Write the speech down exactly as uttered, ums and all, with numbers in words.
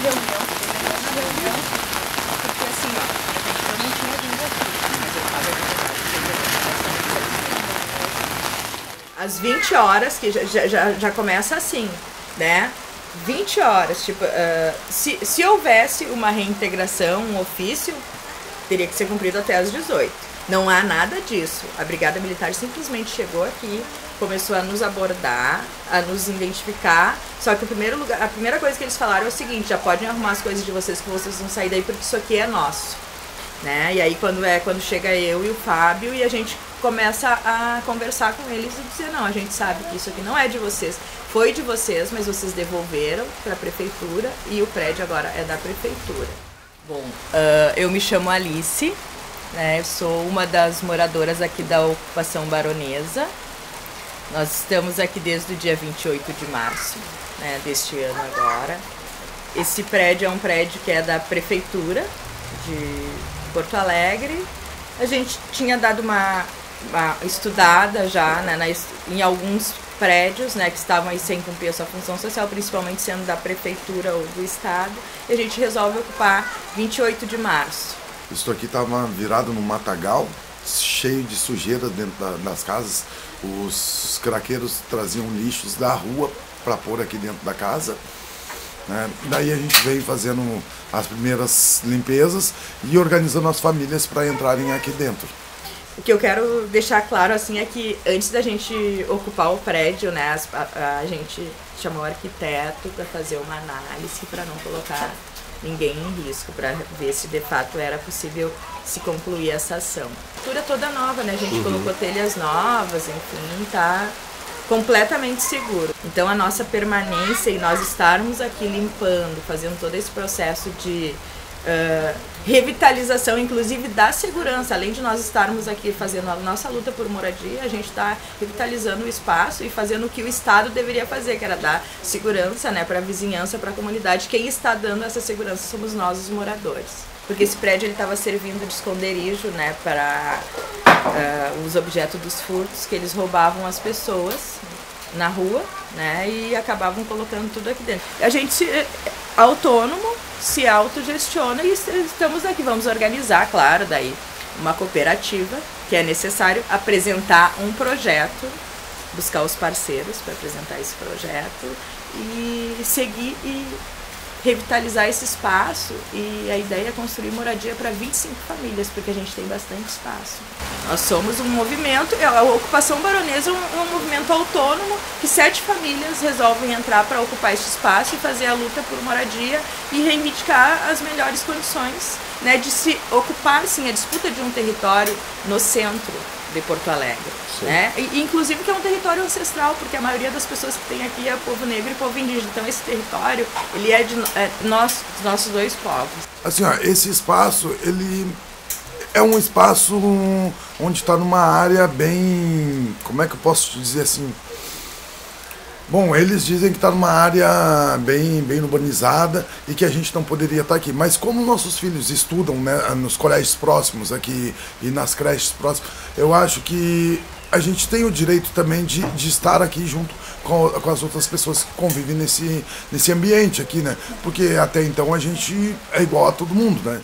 reunião, na reunião, porque assim, ó, eu não tinha vindo aqui, mas eu estava aqui. Às vinte horas, que já, já, já começa assim, né? vinte horas, tipo, uh, se, se houvesse uma reintegração, um ofício, teria que ser cumprido até às dezoito. Não há nada disso. A Brigada Militar simplesmente chegou aqui, começou a nos abordar, a nos identificar. Só que o primeiro lugar, a primeira coisa que eles falaram é o seguinte: já podem arrumar as coisas de vocês, que vocês vão sair daí, porque isso aqui é nosso, né? E aí quando é quando chega eu e o Fábio e a gente começa a conversar com eles e dizer: não, a gente sabe que isso aqui não é de vocês, foi de vocês, mas vocês devolveram para a prefeitura e o prédio agora é da prefeitura. Bom, uh, eu me chamo Alice. É, eu sou uma das moradoras aqui da Ocupação Baronesa. Nós estamos aqui desde o dia vinte e oito de março, né, deste ano agora. Esse prédio é um prédio que é da Prefeitura de Porto Alegre. A gente tinha dado uma, uma estudada já, né, na, em alguns prédios, né, que estavam aí sem cumprir a sua função social, principalmente sendo da Prefeitura ou do Estado. E a gente resolve ocupar vinte e oito de março. Isso aqui estava virado no matagal, cheio de sujeira dentro da, das casas. Os craqueiros traziam lixos da rua para pôr aqui dentro da casa. Né? Daí a gente veio fazendo as primeiras limpezas e organizando as famílias para entrarem aqui dentro. O que eu quero deixar claro assim é que antes da gente ocupar o prédio, né, a, a gente chamou o arquiteto para fazer uma análise para não colocar ninguém em risco, para ver se de fato era possível se concluir essa ação. A estrutura toda nova, né? A gente uhum. colocou telhas novas, enfim, tá completamente seguro. Então a nossa permanência e nós estarmos aqui limpando, fazendo todo esse processo de uh, revitalização, inclusive da segurança, além de nós estarmos aqui fazendo a nossa luta por moradia, a gente está revitalizando o espaço e fazendo o que o Estado deveria fazer, que era dar segurança, né, para a vizinhança, para a comunidade. Quem está dando essa segurança somos nós, os moradores, porque esse prédio ele estava servindo de esconderijo, né, para uh, os objetos dos furtos, que eles roubavam as pessoas na rua, né, e acabavam colocando tudo aqui dentro. A gente é autônomo, se autogestiona e estamos aqui. Vamos organizar, claro, daí uma cooperativa, que é necessário apresentar um projeto, buscar os parceiros para apresentar esse projeto e seguir e revitalizar esse espaço. E a ideia é construir moradia para vinte e cinco famílias, porque a gente tem bastante espaço. Nós somos um movimento, a Ocupação Baronesa é um, um movimento autônomo, que sete famílias resolvem entrar para ocupar este espaço e fazer a luta por moradia e reivindicar as melhores condições, né, de se ocupar, sim, a disputa de um território no centro de Porto Alegre, né? E, inclusive, que é um território ancestral, porque a maioria das pessoas que tem aqui é povo negro e povo indígena. Então esse território, ele é de é, nós, dos nossos dois povos. Assim, ó, esse espaço, ele é um espaço onde está numa área bem, como é que eu posso te dizer assim? Bom, eles dizem que está numa área bem, bem urbanizada e que a gente não poderia estar aqui. Mas como nossos filhos estudam, né, nos colégios próximos aqui e nas creches próximas, eu acho que a gente tem o direito também de, de estar aqui junto com, com as outras pessoas que convivem nesse, nesse ambiente aqui, né? Porque até então a gente é igual a todo mundo, né?